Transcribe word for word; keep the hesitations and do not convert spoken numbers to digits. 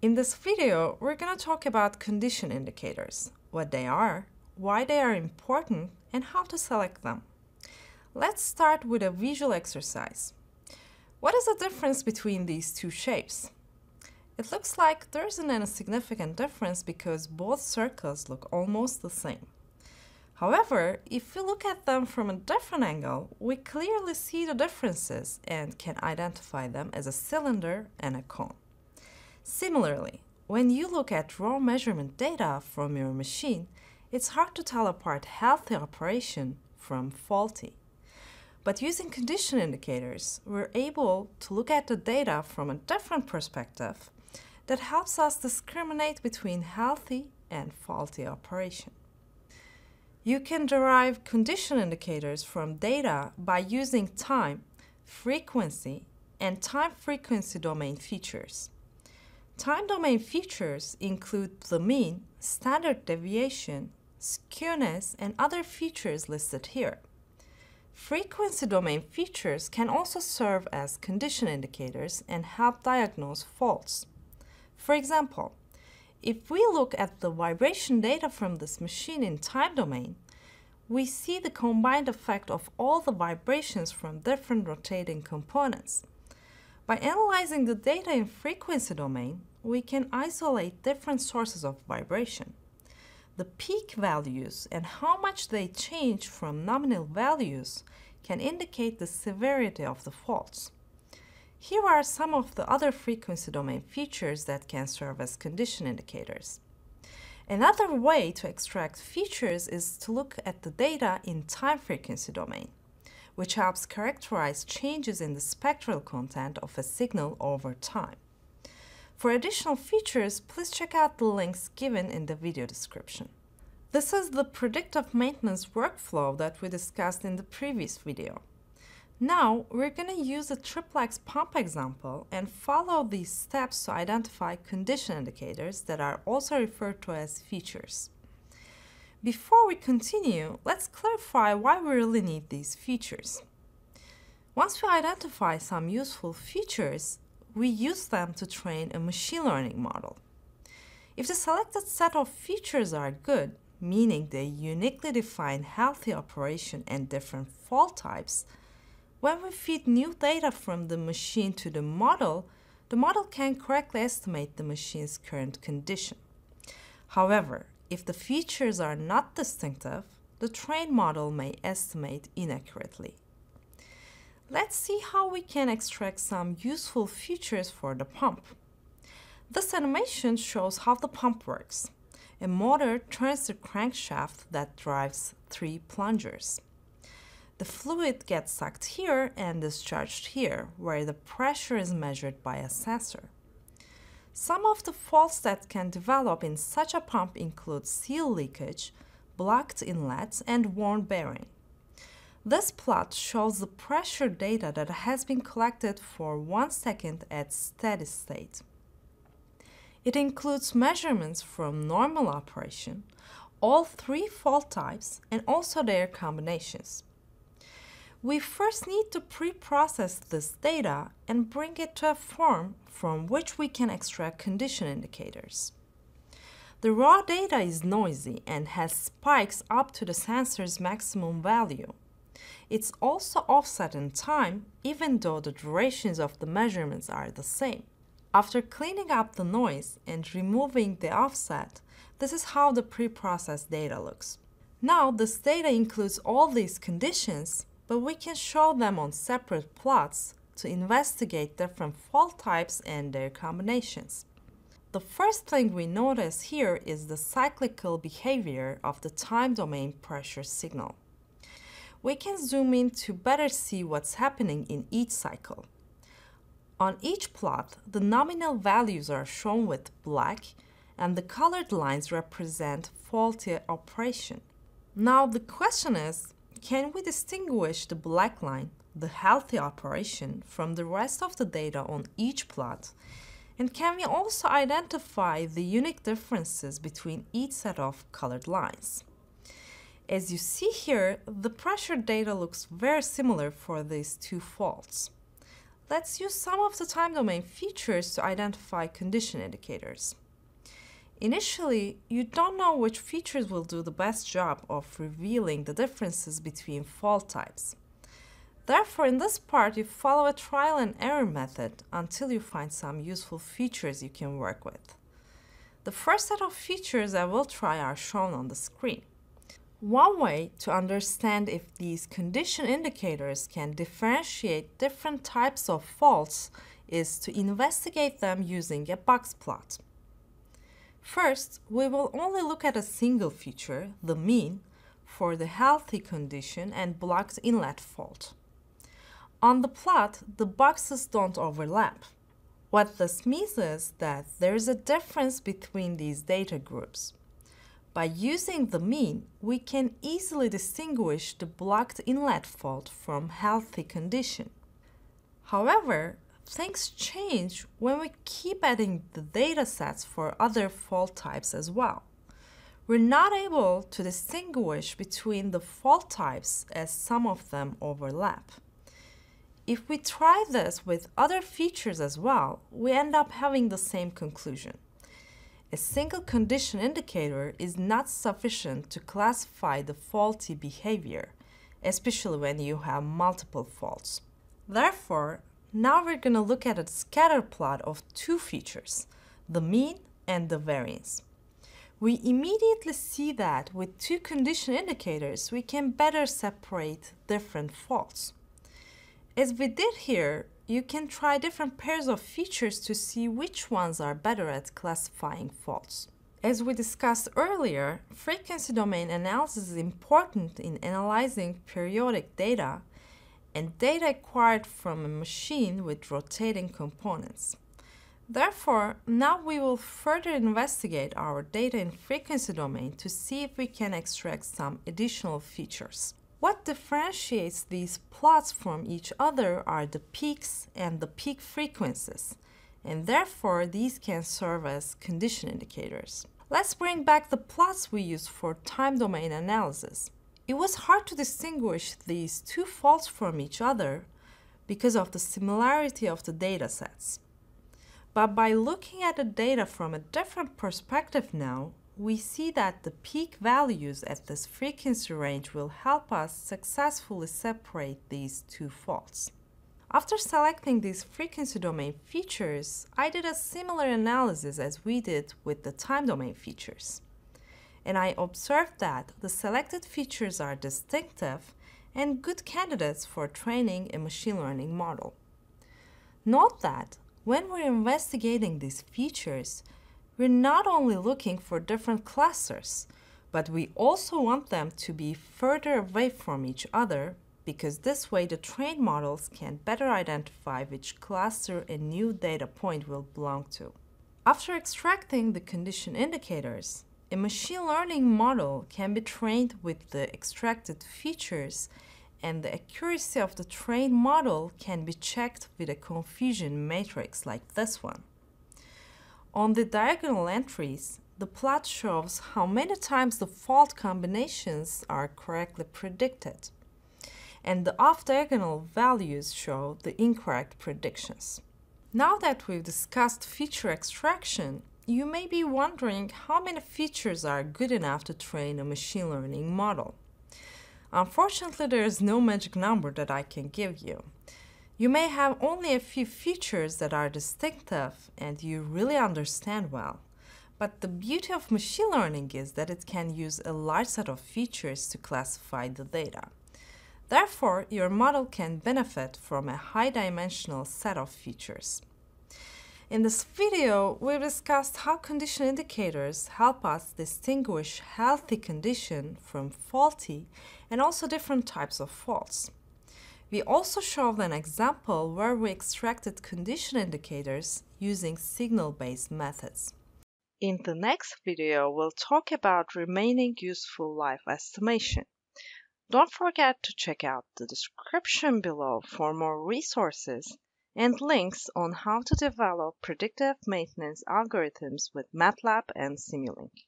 In this video, we're going to talk about condition indicators, what they are, why they are important, and how to select them. Let's start with a visual exercise. What is the difference between these two shapes? It looks like there isn't any significant difference because both circles look almost the same. However, if we look at them from a different angle, we clearly see the differences and can identify them as a cylinder and a cone. Similarly, when you look at raw measurement data from your machine, it's hard to tell apart healthy operation from faulty. But using condition indicators, we're able to look at the data from a different perspective that helps us discriminate between healthy and faulty operation. You can derive condition indicators from data by using time, frequency, and time-frequency domain features. Time domain features include the mean, standard deviation, skewness, and other features listed here. Frequency domain features can also serve as condition indicators and help diagnose faults. For example, if we look at the vibration data from this machine in time domain, we see the combined effect of all the vibrations from different rotating components. By analyzing the data in frequency domain, we can isolate different sources of vibration. The peak values and how much they change from nominal values can indicate the severity of the faults. Here are some of the other frequency domain features that can serve as condition indicators. Another way to extract features is to look at the data in time frequency domain, which helps characterize changes in the spectral content of a signal over time. For additional features, please check out the links given in the video description. This is the predictive maintenance workflow that we discussed in the previous video. Now, we're going to use a triplex pump example and follow these steps to identify condition indicators that are also referred to as features. Before we continue, let's clarify why we really need these features. Once we identify some useful features, we use them to train a machine learning model. If the selected set of features are good, meaning they uniquely define healthy operation and different fault types, when we feed new data from the machine to the model, the model can correctly estimate the machine's current condition. However, if the features are not distinctive, the trained model may estimate inaccurately. Let's see how we can extract some useful features for the pump. This animation shows how the pump works. A motor turns the crankshaft that drives three plungers. The fluid gets sucked here and discharged here, where the pressure is measured by a sensor. Some of the faults that can develop in such a pump include seal leakage, blocked inlets, and worn bearing. This plot shows the pressure data that has been collected for one second at steady state. It includes measurements from normal operation, all three fault types, and also their combinations. We first need to pre-process this data and bring it to a form from which we can extract condition indicators. The raw data is noisy and has spikes up to the sensor's maximum value. It's also offset in time, even though the durations of the measurements are the same. After cleaning up the noise and removing the offset, this is how the pre-processed data looks. Now, this data includes all these conditions, but we can show them on separate plots to investigate different fault types and their combinations. The first thing we notice here is the cyclical behavior of the time domain pressure signal. We can zoom in to better see what's happening in each cycle. On each plot, the nominal values are shown with black, and the colored lines represent faulty operation. Now the question is, can we distinguish the black line, the healthy operation, from the rest of the data on each plot? And can we also identify the unique differences between each set of colored lines? As you see here, the pressure data looks very similar for these two faults. Let's use some of the time domain features to identify condition indicators. Initially, you don't know which features will do the best job of revealing the differences between fault types. Therefore, in this part, you follow a trial and error method until you find some useful features you can work with. The first set of features I will try are shown on the screen. One way to understand if these condition indicators can differentiate different types of faults is to investigate them using a box plot. First, we will only look at a single feature, the mean, for the healthy condition and blocked inlet fault. On the plot, the boxes don't overlap. What this means is that there is a difference between these data groups. By using the mean, we can easily distinguish the blocked inlet fault from healthy condition. However, things change when we keep adding the data sets for other fault types as well. We're not able to distinguish between the fault types as some of them overlap. If we try this with other features as well, we end up having the same conclusion. A single condition indicator is not sufficient to classify the faulty behavior, especially when you have multiple faults. Therefore, now we're going to look at a scatter plot of two features, the mean and the variance. We immediately see that with two condition indicators, we can better separate different faults. As we did here, you can try different pairs of features to see which ones are better at classifying faults. As we discussed earlier, frequency domain analysis is important in analyzing periodic data and data acquired from a machine with rotating components. Therefore, now we will further investigate our data in frequency domain to see if we can extract some additional features. What differentiates these plots from each other are the peaks and the peak frequencies, and therefore these can serve as condition indicators. Let's bring back the plots we used for time domain analysis. It was hard to distinguish these two faults from each other because of the similarity of the data sets. But by looking at the data from a different perspective now, we see that the peak values at this frequency range will help us successfully separate these two faults. After selecting these frequency domain features, I did a similar analysis as we did with the time domain features. And I observed that the selected features are distinctive and good candidates for training a machine learning model. Note that when we're investigating these features, we're not only looking for different clusters, but we also want them to be further away from each other because this way the trained models can better identify which cluster a new data point will belong to. After extracting the condition indicators, a machine learning model can be trained with the extracted features, and the accuracy of the trained model can be checked with a confusion matrix like this one. On the diagonal entries, the plot shows how many times the fault combinations are correctly predicted, and the off-diagonal values show the incorrect predictions. Now that we've discussed feature extraction, you may be wondering how many features are good enough to train a machine learning model. Unfortunately, there is no magic number that I can give you. You may have only a few features that are distinctive and you really understand well. But the beauty of machine learning is that it can use a large set of features to classify the data. Therefore, your model can benefit from a high-dimensional set of features. In this video, we discussed how condition indicators help us distinguish healthy condition from faulty and also different types of faults. We also showed an example where we extracted condition indicators using signal-based methods. In the next video, we'll talk about remaining useful life estimation. Don't forget to check out the description below for more resources and links on how to develop predictive maintenance algorithms with MATLAB and Simulink.